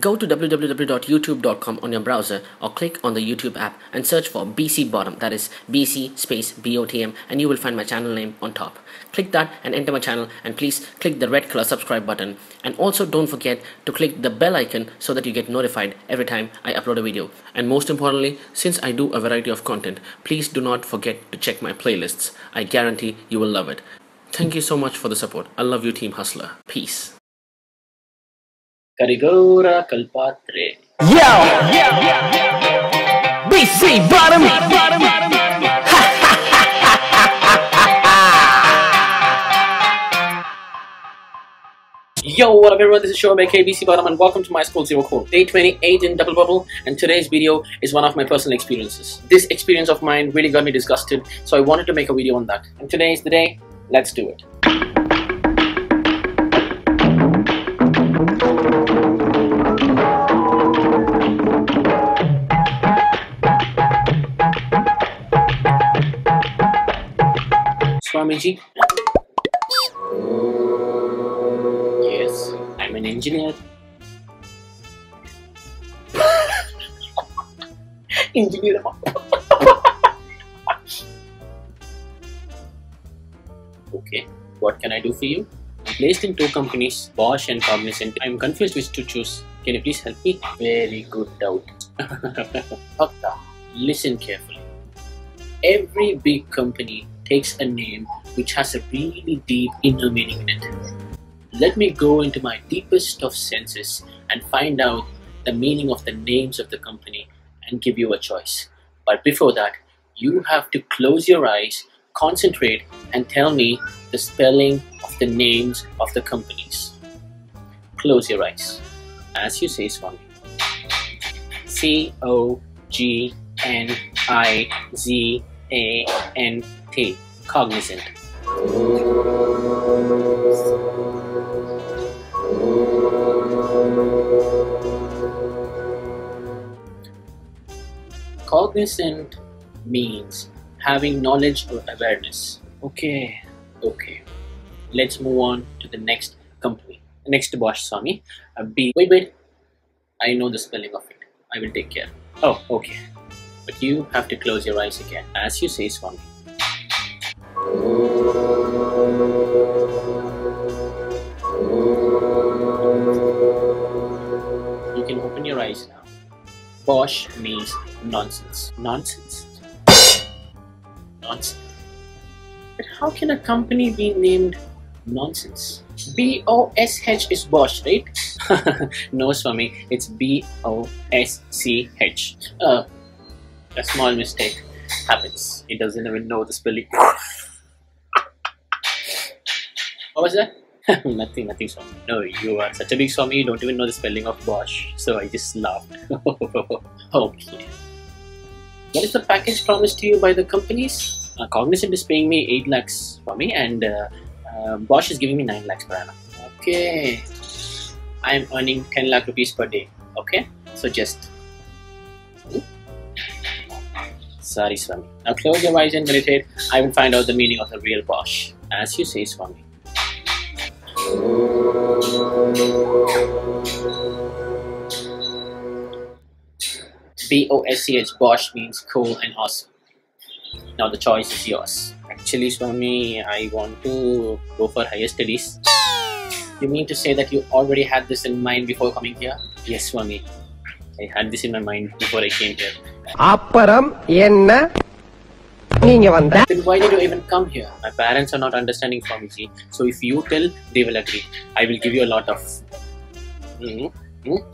Go to www.youtube.com on your browser or click on the YouTube app and search for BC Bottom, that is BC_BotM, and you will find my channel name on top. Click that and enter my channel, and please click the red color subscribe button, and also don't forget to click the bell icon so that you get notified every time I upload a video. And most importantly, since I do a variety of content, please do not forget to check my playlists. I guarantee you will love it. Thank you so much for the support. I love you, Team Hustler. Peace. Karigoura Kalpatre. Yo! BC Bottom! Yo, what up everyone, this is Shoaib, aka BC Bottom, and welcome to My Skool Zero Code. Day 28 in Double Bubble, and today's video is one of my personal experiences. This experience of mine really got me disgusted, so I wanted to make a video on that. And today is the day, let's do it. Swamiji. Yes, I'm an engineer. Engineer. Okay, what can I do for you? I'm placed in two companies, Bosch and Cognizant. I'm confused which to choose. Can you please help me? Very good doubt. Bhakta, listen carefully. Every big company takes a name which has a really deep inner meaning in it. Let me go into my deepest of senses and find out the meaning of the names of the company and give you a choice. But before that, you have to close your eyes, concentrate, and tell me the spelling of the names of the companies. Close your eyes. As you say, Swami. C-O-G-N-I-Z-A-N-T. Cognizant. Cognizant means having knowledge or awareness. Okay. Let's move on to the next company. Next to Bosch, Swami. Wait. I know the spelling of it. I will take care. Oh, okay. But you have to close your eyes again. As you say, Swami. You can open your eyes now. Bosch means nonsense. Nonsense? Nonsense. But how can a company be named nonsense? B-O-S-H is Bosch, right? No, Swami, it's B-O-S-C-H. A small mistake happens. It doesn't even know the spelling. What was that? Nothing, Swami. No, you are such a big Swami, you don't even know the spelling of Bosch. So I just laughed. Okay. What is the package promised to you by the companies? Cognizant is paying me 8 lakhs for me, and Bosch is giving me 9 lakhs per annum. Okay. I am earning 10 lakh rupees per day. Okay? So just... Sorry, Swami. Now close your eyes and meditate. I will find out the meaning of the real Bosch. As you say, Swami. B-O-S-C-H, Bosch means cool and awesome. Now the choice is yours. Actually, Swami, I want to go for higher studies. You mean to say that you already had this in mind before coming here? Yes, Swami. I had this in my mind before I came here. Then why did you even come here? My parents are not understanding, Swamiji. So if you tell, they will agree. I will give you a lot of...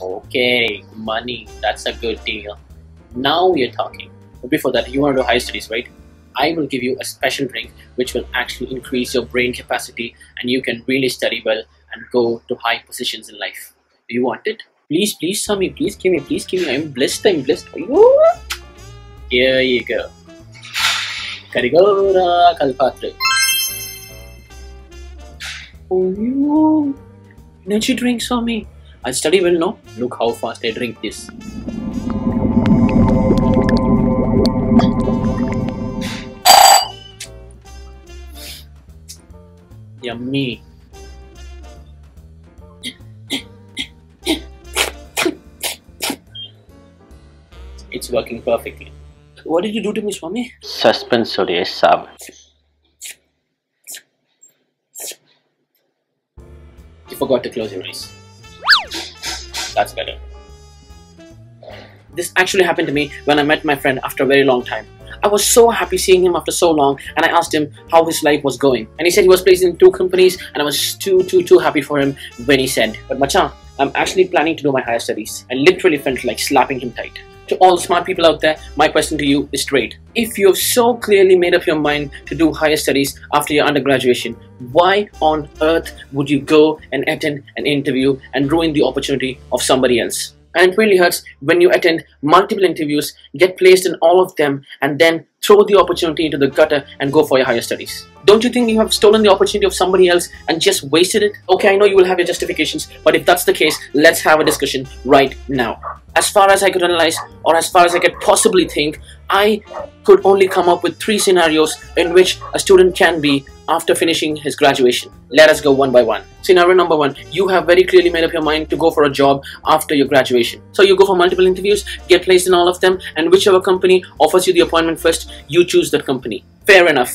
Okay, money. That's a good deal. Now you're talking. But before that, you want to do high studies, right? I will give you a special drink which will actually increase your brain capacity, and you can really study well and go to high positions in life. Do you want it? Please, Swami, please give me. I'm blessed. Here you go. Karigoura Kalpatre. Oh, you energy drink, Swami. I study well now. Look how fast I drink this. Yummy. It's working perfectly. What did you do to me, Swami? Suspensory sub. You forgot to close your eyes. That's better. This actually happened to me when I met my friend after a very long time. I was so happy seeing him after so long, and I asked him how his life was going. And he said he was placed in 2 companies, and I was too happy for him when he said, "But Machan, I'm actually planning to do my higher studies." I literally felt like slapping him tight. To all smart people out there, my question to you is straight. If you've so clearly made up your mind to do higher studies after your undergraduation, why on earth would you go and attend an interview and ruin the opportunity of somebody else? And it really hurts when you attend multiple interviews, get placed in all of them, and then throw the opportunity into the gutter and go for your higher studies. Don't you think you have stolen the opportunity of somebody else and just wasted it? Okay, I know you will have your justifications, but if that's the case, let's have a discussion right now. As far as I could analyze, or as far as I could possibly think, I could only come up with 3 scenarios in which a student can be after finishing his graduation. Let us go one by one. Scenario number 1, you have very clearly made up your mind to go for a job after your graduation. So you go for multiple interviews, get placed in all of them, and whichever company offers you the appointment first, you choose that company. Fair enough,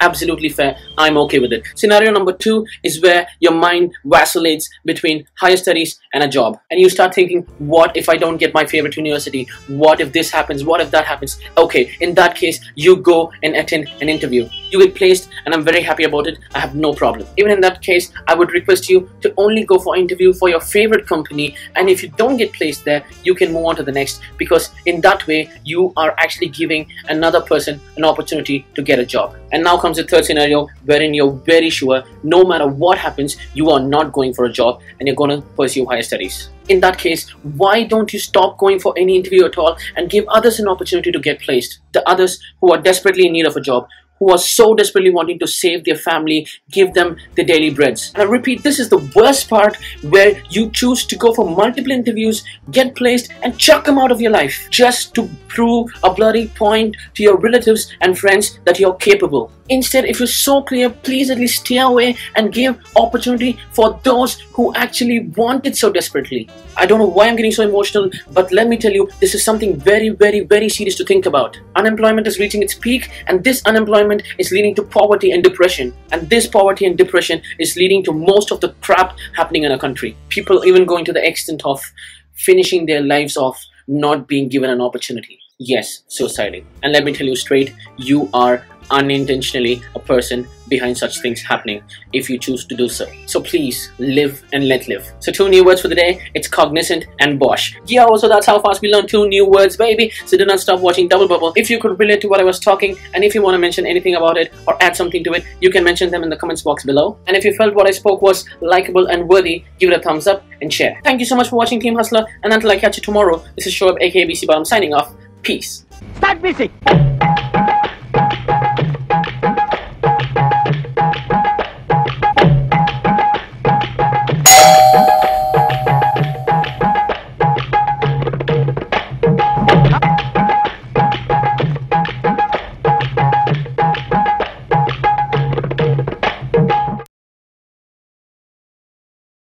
absolutely fair. I'm okay with it. Scenario number 2 is where your mind vacillates between higher studies and a job. And you start thinking, what if I don't get my favorite university? What if this happens? What if that happens? Okay, in that case, you go and attend an interview. You get placed, and I'm very happy about it. I have no problem. Even in that case, I would request you to only go for interview for your favorite company. And if you don't get placed there, you can move on to the next, because in that way, you are actually giving another person an opportunity to get a job. And now comes the 3rd scenario, wherein you're very sure no matter what happens, you are not going for a job and you're going to pursue higher studies. In that case, why don't you stop going for any interview at all and give others an opportunity to get placed? The others who are desperately in need of a job, who are so desperately wanting to save their family, give them the daily breads. And I repeat, this is the worst part, where you choose to go for multiple interviews, get placed, and chuck them out of your life just to prove a bloody point to your relatives and friends that you're capable. Instead, if you're so clear, please at least stay away and give opportunity for those who actually want it so desperately. I don't know why I'm getting so emotional, but let me tell you, this is something very, very serious to think about. Unemployment is reaching its peak, and this unemployment is leading to poverty and depression. And this poverty and depression is leading to most of the crap happening in our country. People even going to the extent of finishing their lives off not being given an opportunity. Yes, suiciding. And let me tell you straight, you are unintentionally a person behind such things happening if you choose to do so. So please, live and let live. So 2 new words for the day, it's Cognizant and Bosch. Yeah, also that's how fast we learn 2 new words, baby. So do not stop watching Double Bubble. If you could relate to what I was talking, and if you want to mention anything about it or add something to it, you can mention them in the comments box below. And if you felt what I spoke was likable and worthy, give it a thumbs up and share. Thank you so much for watching Team Hustler, and until I catch you tomorrow, this is Shoaib aka BC Bottom signing off. Peace. Start BC.